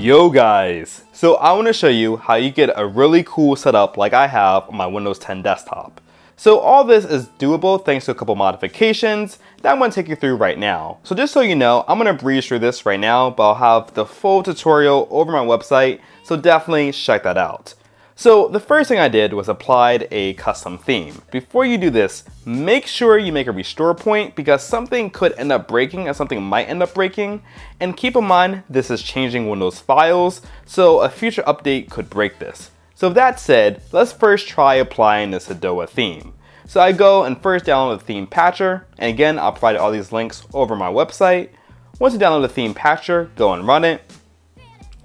Yo guys! So I want to show you how you get a really cool setup like I have on my Windows 10 desktop. So all this is doable thanks to a couple modifications that I'm going to take you through right now. So just so you know, I'm going to breeze through this right now, but I'll have the full tutorial over my website, so definitely check that out. So the first thing I did was applied a custom theme. Before you do this, make sure you make a restore point because something could end up breaking or something might end up breaking. And keep in mind, this is changing Windows files, so a future update could break this. So that said, let's first try applying the Seda theme. So I go and first download the theme patcher, and again, I'll provide all these links over my website. Once you download the theme patcher, go and run it,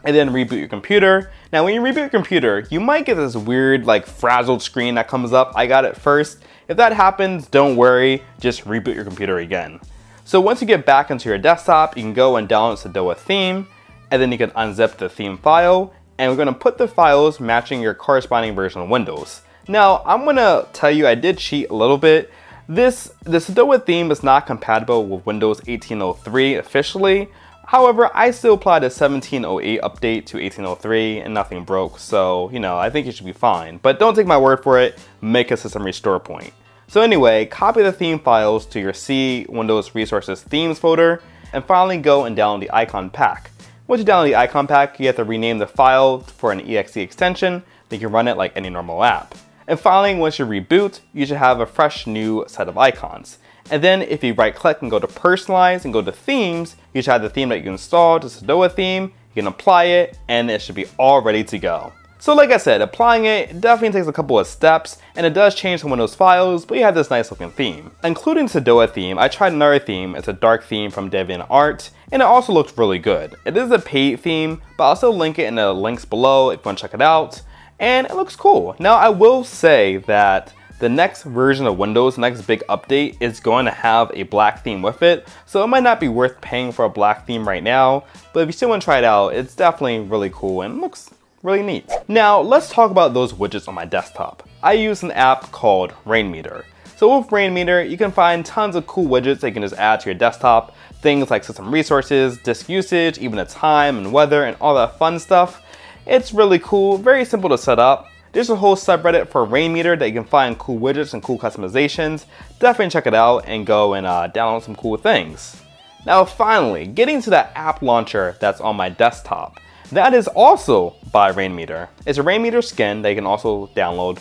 and then reboot your computer. Now when you reboot your computer, you might get this weird like frazzled screen that comes up. I got it first. If that happens, don't worry, just reboot your computer again. So once you get back into your desktop, you can go and download Seda theme, and then you can unzip the theme file, and we're gonna put the files matching your corresponding version of Windows. Now I'm gonna tell you I did cheat a little bit. The Seda theme is not compatible with Windows 1803 officially. However, I still applied a 1708 update to 1803 and nothing broke, so, you know, I think it should be fine. But don't take my word for it, make a system restore point. So anyway, copy the theme files to your C Windows Resources Themes folder, and finally go and download the icon pack. Once you download the icon pack, you have to rename the file for an exe extension, then you can run it like any normal app. And finally, once you reboot, you should have a fresh new set of icons. And then if you right click and go to personalize and go to themes, you should have the theme that you installed, the Seda theme, you can apply it, and it should be all ready to go. So like I said, applying it definitely takes a couple of steps, and it does change some Windows files, but you have this nice looking theme. Including Seda theme, I tried another theme, it's a dark theme from DeviantArt, and it also looks really good. It is a paid theme, but I'll also link it in the links below if you want to check it out, and it looks cool. Now I will say that the next version of Windows, the next big update, is going to have a black theme with it, so it might not be worth paying for a black theme right now, but if you still want to try it out, it's definitely really cool and looks really neat. Now let's talk about those widgets on my desktop. I use an app called Rainmeter. So with Rainmeter, you can find tons of cool widgets that you can just add to your desktop, things like system resources, disk usage, even the time and weather and all that fun stuff. It's really cool, very simple to set up. There's a whole subreddit for Rainmeter that you can find cool widgets and cool customizations. Definitely check it out and go and download some cool things. Now finally, getting to that app launcher that's on my desktop. That is also by Rainmeter. It's a Rainmeter skin that you can also download.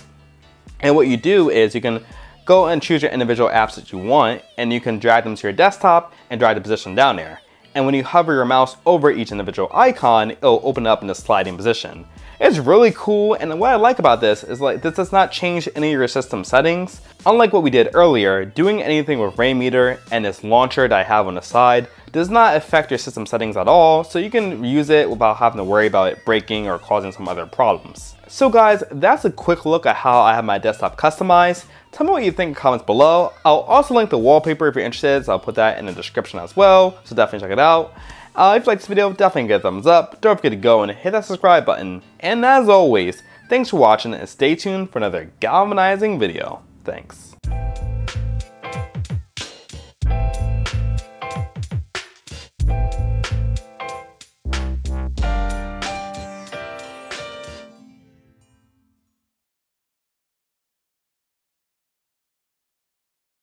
And what you do is you can go and choose your individual apps that you want, and you can drag them to your desktop and drag the position down there. And when you hover your mouse over each individual icon, it'll open up in a sliding position. It's really cool, and what I like about this is like this does not change any of your system settings. Unlike what we did earlier, doing anything with Rainmeter and this launcher that I have on the side does not affect your system settings at all, so you can use it without having to worry about it breaking or causing some other problems. So guys, that's a quick look at how I have my desktop customized. Tell me what you think in the comments below. I'll also link the wallpaper if you're interested, so I'll put that in the description as well, so definitely check it out. If you like this video, definitely give it a thumbs up. Don't forget to go and hit that subscribe button. And as always, thanks for watching and stay tuned for another galvanizing video. Thanks.